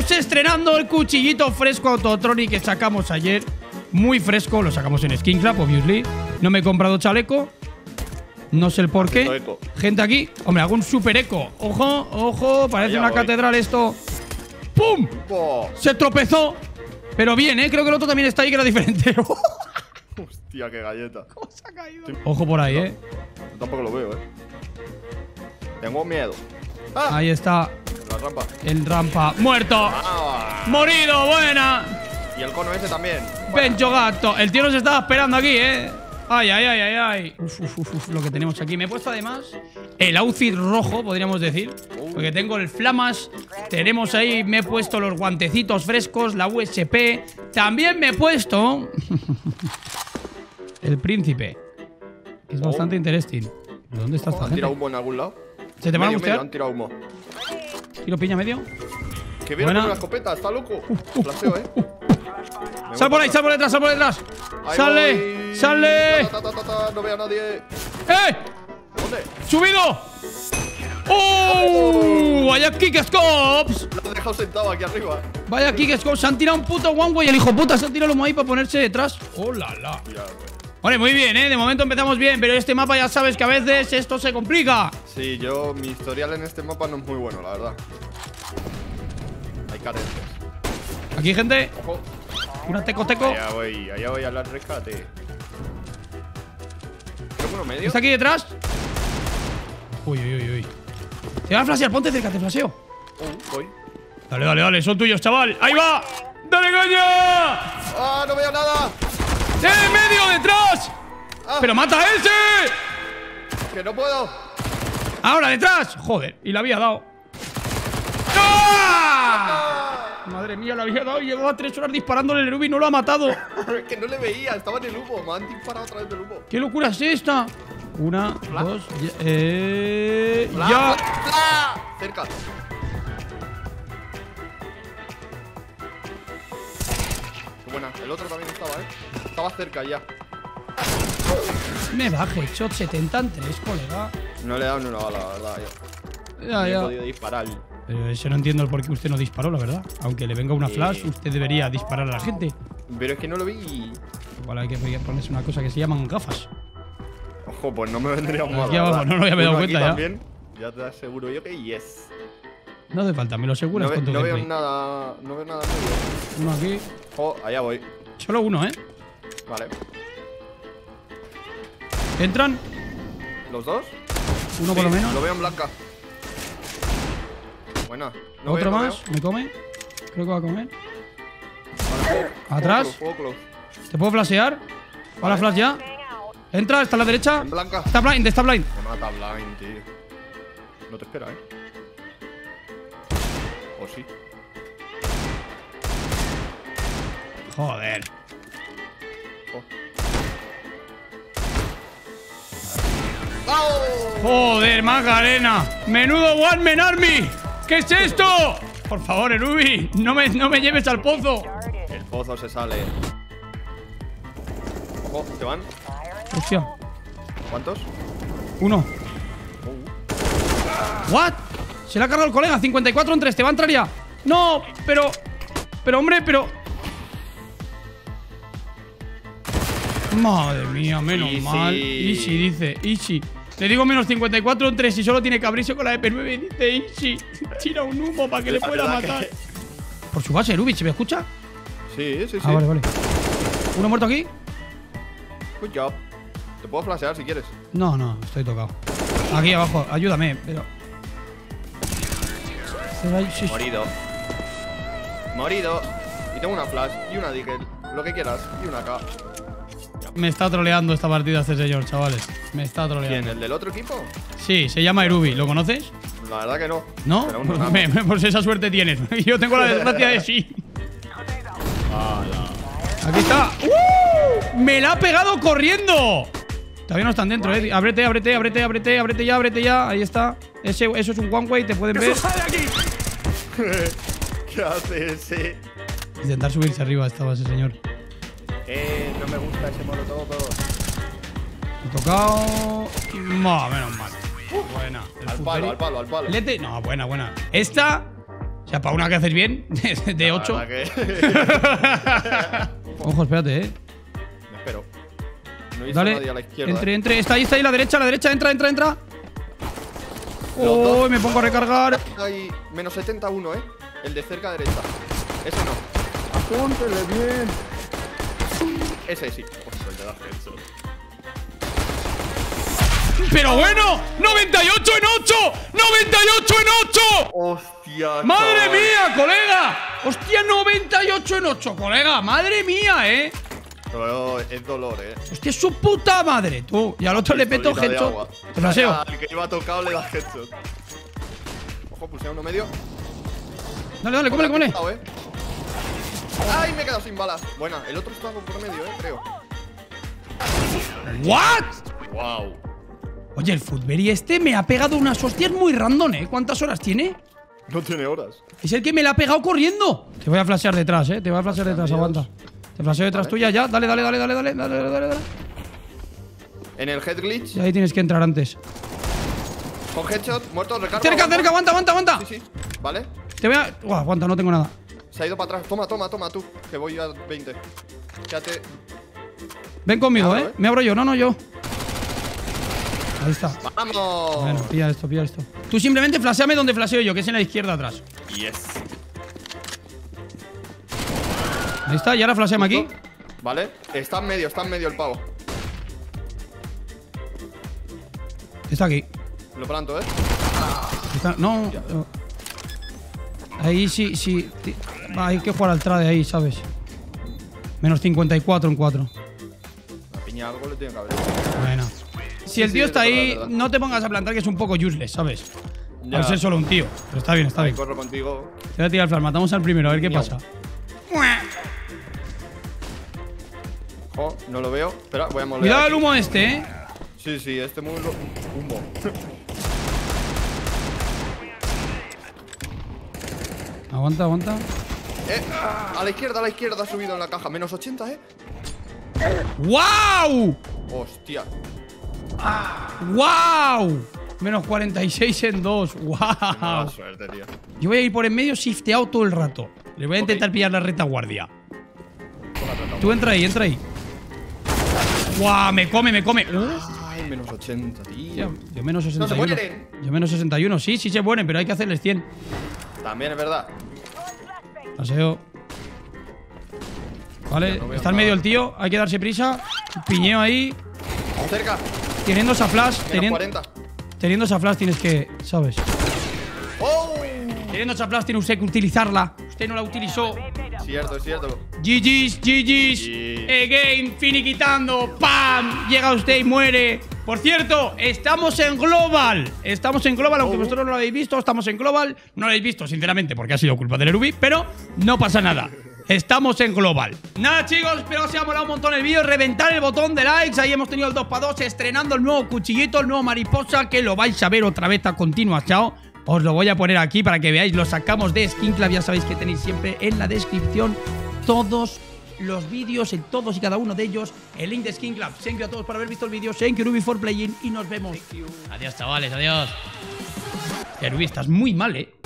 estamos estrenando el cuchillito fresco Autotronic que sacamos ayer. Muy fresco, lo sacamos en SkinClub, obviously. No me he comprado chaleco, no sé el por qué. Gente aquí. Hombre, hago un super eco. Ojo, ojo, parece una catedral esto. ¡Pum! Se tropezó. Pero bien, ¿eh? Creo que el otro también está ahí, que era diferente. Hostia, qué galleta. ¿Cómo se ha caído? Ojo por ahí, ¿eh? Yo tampoco lo veo, ¿eh? Tengo miedo. ¡Ah! Ahí está. La rampa. En rampa. Muerto. Ah. Morido, buena. Y el cono ese también. Bencho gato. El tío nos estaba esperando aquí, ¿eh? Ay, ay, ay, ay, ay. Uf, lo que tenemos aquí. Me he puesto además el outfit rojo, podríamos decir. Porque tengo el flamas. Tenemos ahí, me he puesto los guantecitos frescos, la USP. También me he puesto el príncipe. Es bastante interesting. ¿Dónde está esta gente? ¿Han tirado humo en algún lado? ¿Se te van a gustar? Han tirado humo. ¿Tiro piña medio? Que viene con la escopeta, está loco. Flaseo, ¿eh? Sal por ahí, sal por detrás, sal por detrás. Sale, sale. No veo a nadie. ¡Eh! ¿Dónde? ¡Subido! ¡Oh! ¡Vaya Kick Scops! Lo he dejado sentado aquí arriba. Vaya Kick Scops. Se han tirado un puto one way. El hijo puta se han tirado los ahí para ponerse detrás. ¡Oh, la, la! Vale, muy bien, ¿eh? De momento empezamos bien, pero este mapa ya sabes que a veces esto se complica. Sí, yo... Mi historial en este mapa no es muy bueno, la verdad. Hay carencias. Aquí, gente. Ojo. Una teco-teco. Allá voy al rescate. Creo que uno medio. ¿Está aquí detrás? Uy, uy, uy, uy. Se va a flashear, ponte cerca, te flaseo. Voy. Dale, dale, dale, son tuyos, chaval. ¡Ahí va! ¡Dale, coño! ¡Ah, no veo nada! ¡En medio, detrás! Ah. ¡Pero mata a ese! ¡Que no puedo! ¡Ahora, detrás! Joder, y la había dado. ¡Ah! Madre mía, lo había dado y llevaba 3 horas disparándole el Erubi y no lo ha matado. Es que no le veía, estaba en el humo, me han disparado otra vez del humo. ¿Qué locura es esta? Una, bla, dos, ya, bla, ya. Bla. Cerca. Qué buena, el otro también estaba, ¿eh? Estaba cerca ya. Me baje, shot 73, colega. No le he dado ni una bala, la verdad. Ya, ya. No he podido disparar. Pero yo no entiendo el por qué usted no disparó, la verdad. Aunque le venga una flash, usted debería disparar a la gente. Pero es que no lo vi. Igual hay que ponerse una cosa que se llaman gafas. Ojo, pues no me vendría mal. Aquí abajo, no lo había dado cuenta ya. También, ya te aseguro yo que yes. No hace falta, me lo aseguras con tu gameplay. No veo nada, no veo nada. Uno aquí. Oh, allá voy. Solo uno, ¿eh? Vale. ¿Entran? ¿Los dos? Uno por lo menos. Lo veo en blanca. Buena. No otro veo, más, no me come. Creo que va a comer. Vale, atrás. ¿Te puedo flashear? Vale. Hola, flash ya. Entra, está a la derecha. En blanca. Está blind, está blind. Me mata blind, tío. No te espera, ¿eh? O sí. Joder. Oh. Joder, Macarena. Menudo One Man Army. ¿Qué es esto? Por favor, Erubi, no me lleves al pozo. El pozo se sale. Ojo, ¿te van? Hostia. ¿Cuántos? Uno. ¿What? Se la ha cargado el colega. 54 en 3. ¿Te va a entrar ya? No, pero... Pero, hombre, pero... Madre mía, menos easy. Mal. Easy, dice. Easy. Le digo menos 54 en 3 y solo tiene cabricio con la EP9 y dice Ichi. Tira un humo para que le pueda matar. Por su base, Erubi, ¿se me escucha? Sí, sí, sí. Ah, vale, vale. ¿Uno muerto aquí? Good job. Te puedo flashear si quieres. No, no, estoy tocado. Aquí abajo, ayúdame, pero... Morido. Morido. Y tengo una flash y una digel, lo que quieras, y una K. Me está troleando esta partida este señor, chavales. Me está troleando. ¿Quién? ¿El del otro equipo? Sí, se llama Erubi. ¿Lo conoces? La verdad que no. ¿No? Pero no pues esa suerte tienes. Yo tengo la desgracia de sí. Aquí está. ¡Me la ha pegado corriendo! Todavía no están dentro, eh. Ábrete, ábrete, ábrete, ábrete, ábrete ya, ábrete ya. Ahí está. Eso es un one way, te pueden ver. ¿Qué hace ese? Intentar subirse arriba estaba ese señor. No me gusta ese molotov. He tocado. Menos mal. Buena. Al palo, al palo, al palo. No, buena, buena. Esta O sea, para una que haces bien, de 8. Ojo, espérate, Me espero. No hice nadie a la izquierda. Entre. Está ahí, la derecha, entra. Oh, me pongo a recargar. Hay menos 71, el de cerca derecha. Ese no. Apúntele bien. Ese sí. Pero bueno, 98 en 8. 98 en 8. Hostia. Madre mía, colega. Hostia, 98 en 8, colega. Madre mía, Pero es dolor, Hostia, su puta madre, tú. Y al otro le peto headshot. Al que iba tocado le da headshot. Ojo, pulsea uno medio. Dale, cómele. Ay, me he quedado sin balas. Buena, el otro estaba por medio, creo. ¿What? Wow. Oye, el Footberry este me ha pegado unas hostias muy random, ¿Cuántas horas tiene? No tiene horas. Es el que me la ha pegado corriendo. Te voy a flashear detrás, Te voy a flashear detrás, aguanta. Te flasheo detrás tuya ya. Dale. En el head glitch. Y ahí tienes que entrar antes. Con headshot, muerto, recargo. Cerca, aguanta. Sí. Vale. Te voy a. Uah, aguanta, no tengo nada. Se ha ido para atrás. Toma tú. Que voy a 20. Quédate. Ven conmigo, abro, Me abro yo, yo. Ahí está. ¡Vamos! Bueno, pilla esto. Tú simplemente flasheame donde flasheo yo, que es en la izquierda atrás. Yes. Ahí está, y ahora flasheame aquí. Vale, está en medio el pavo. Está aquí. Lo planto, Está, no. Ahí sí. Hay que jugar al trade ahí, ¿sabes? Menos 54 en 4. La piña algo le tiene que haber. Bueno. Si el tío está ahí, no te pongas a plantar, que es un poco useless, ¿sabes? Al ser solo un tío. Pero está bien. Corro contigo. Te voy a tirar el flash, matamos al primero, a ver qué pasa. No lo veo. Espera, voy a moler. Cuidado el humo este, Sí, este muy humo. Aguanta. A la izquierda ha subido en la caja. Menos 80, ¡Wow! Hostia. ¡Wow! Menos 46 en 2. ¡Wow! Mala suerte, tío. Yo voy a ir por en medio shifteado todo el rato. Le voy a intentar pillar la retaguardia. Tú entra ahí. ¡Guau! Me come. Ay, menos 80, tío. Yo menos 61. No se mueren. Yo menos 61. Sí se mueren, pero hay que hacerles 100. También es verdad. Paseo. Vale, no está en medio el tío. Hay que darse prisa. Piñeo ahí. Cerca. Teniendo esa flash. Teniendo esa flash tienes que. ¿Sabes? ¡Oh! Teniendo esa flash tiene usted que utilizarla. Usted no la utilizó. Cierto. GG's. Again, finiquitando. ¡Pam! Llega usted y muere. Por cierto, estamos en Global. Aunque vosotros no lo habéis visto. Estamos en Global. No lo habéis visto, sinceramente, porque ha sido culpa del Erubi. Pero no pasa nada. Estamos en Global. Nada, chicos, espero que os haya molado un montón el vídeo. Reventar el botón de likes. Ahí hemos tenido el 2x2 estrenando el nuevo cuchillito, el nuevo mariposa, que lo vais a ver otra vez a continuación. Os lo voy a poner aquí para que veáis. Lo sacamos de SkinClub. Ya sabéis que tenéis siempre en la descripción todos los vídeos, en todos y cada uno de ellos, el link de SkinClub. Thank you a todos por haber visto el vídeo. Thank you, Erubi, for playing. Y nos vemos. Adiós, chavales, adiós. Erubi, estás muy mal,